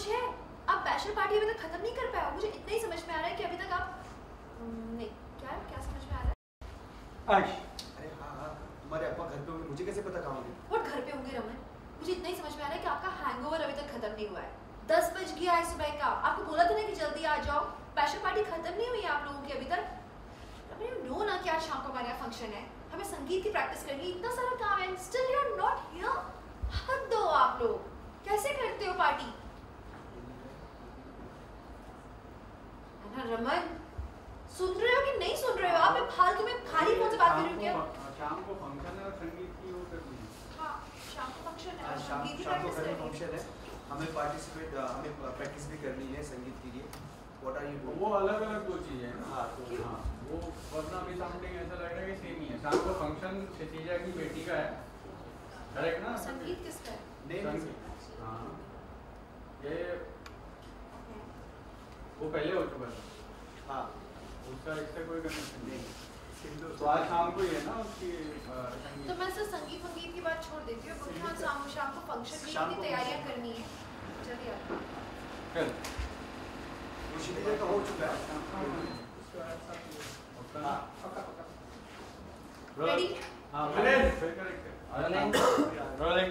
खुश है? आप बैचलर पार्टी अभी तक खत्म नहीं कर पाया। मुझे इतना ही समझ में आ रहा है कि अभी तक आप नहीं क्या समझ में आ रहा है? अरे हाँ, तुम्हारे अपा घर पे होंगे, मुझे कैसे पता कहाँ होंगे? वोट घर पे होंगे रमन। मुझे इतना ही समझ में आ रहा है कि आपका हैंगओवर अभी तक खत्म नहीं हुआ है। 10 बज गया है सुबह का। आपको बोला था ना कि जल्दी आ जाओ, बैचलर पार्टी खत्म नहीं हुई है आप लोगों की अभी तक। यू नो ना कि आज शाम को हमारा फंक्शन है, हमें संगीत की प्रैक्टिस करनी, इतना सारा काम है, still you are not here. हद दो आप लोग, कैसे करते हो पार्टी? रमन, सुन रहे हो कि नहीं सुन रहे हो आप? मैं फालतू में भारी कौन से बात कर रही हूँ? शाम को फंक्शन है, संगीत की वो करनी है। हाँ, शाम को फंक्शन है, संगीत की प्रैक्टिस करनी है। हमें पार्टिसिपेट, हमें प्रैक्टिस भी करनी है संगीत के लिए। What are you doing? वो अलग-अलग दो चीजें हैं ना। हाँ तो हाँ, वो वरना भी साउंडिंग ऐसा लग रहा है कि सेम ही है। शाम को फंक्शन शशीजा की बेटी का है, करेक्ट ना? संगीत किसका है? संगीत, हाँ ये वो पहले हो चुका था। हाँ उसका इससे कोई कनेक्शन नहीं। तो आज शाम को ही है ना उसकी संगीत। तो मैं सिर्फ संगीत की बात छोड़ देती हूँ। हाँ शाम को फंक्शन की तैयारियाँ करनी है। चलिए मुझे तो हो चुका है। रेडी? हाँ फिर करेक्ट रोलिंग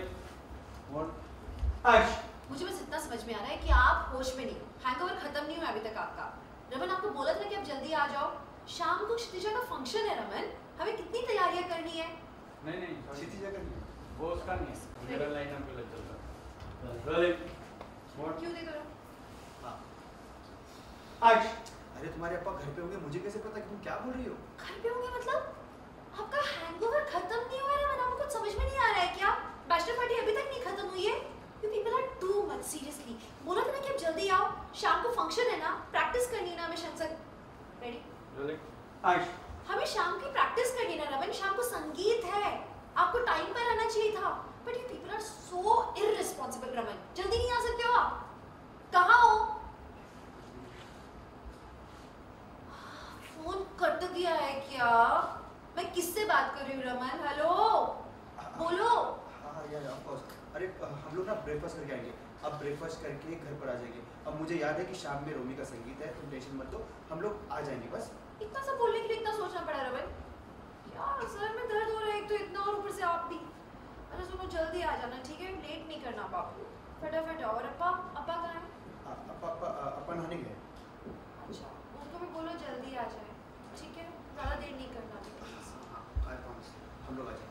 एक्शन। मुझे बस इतना समझ में आ रहा है कि आप होश में नहीं, हैंगओवर खत्म नहीं हुआ अभी तक आपका। रमन आपको बोला था कि आप जल्दी आ जाओ, शाम को क्षितिजा का फंक्शन है। रमन हमें कितनी तैयारियां करनी है? नहीं नहीं क्षितिजा करनी है, वो उसका नहीं है। लाइन हम पे लग चलता रोलिंग व्हाट क्यों दे करो। आज अरे तुम्हारे अपा घर पे होंगे, मुझे कैसे पता कि तुम क्या बोल रही हो? घर पे होंगे मतलब आपका हैंगओवर खत्म नहीं हुआ है ना? आपको कुछ समझ में नहीं आ रहा है क्या? बैचलर पार्टी अभी तक नहीं खत्म हुई है। You people are too much seriously. बोला था ना कि आप जल्दी आओ, शाम को फंक्शन है ना, प्रैक्टिस करनी है ना हमें। शंसक रेडी आज हमें शाम की प्रैक्टिस करनी है ना रमन। शाम को संगीत है, आपको टाइम पर आना चाहिए था। But you people are so irresponsible. Raman जल्दी नहीं आ सकते हो आप? कहाँ हो? फोन कट गया है क्या? मैं किससे बात कर रही हूँ रमन? हेलो बोलो। हाँ यार ऑफ कोर्स। अरे हम लोग ना ब्रेकफास्ट करके आएंगे, अब ब्रेकफास्ट करके घर पर आ जाएंगे। अब मुझे याद है कि शाम में रोमी का संगीत है, तुम टेंशन मत लो, हम लोग आ जाएंगे। बस इतना सब बोलने के लिए इतना सोचना पड़ा रमन? यार सर में दर्द हो रहा है एक तो इतना, और ऊपर से आप भी। अरे सुनो जल्दी आ जाना ठीक है, लेट नहीं करना आपको, फटाफट। और अपा कहाँ है? अपा नहाने गए। अच्छा उनको भी बोलो जल्दी आ जाए ठीक है, ज़्यादा देर नहीं करना। हम लोग आ जाएंगे।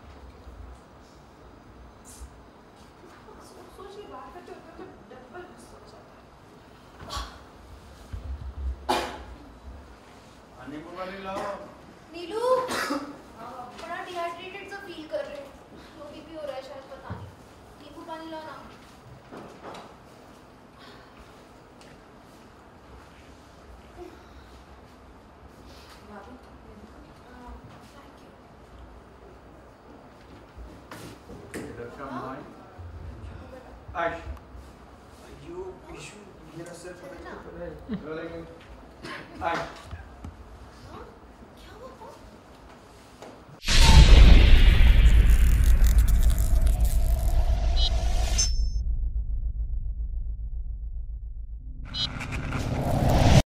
नीलू बड़ा डिहाइड्रेटेड सा फील कर रहे हैं, वो भी हो रहा है शायद, पता नहीं। नींबू पानी लाओ ना। You issue मेरा सर पता है।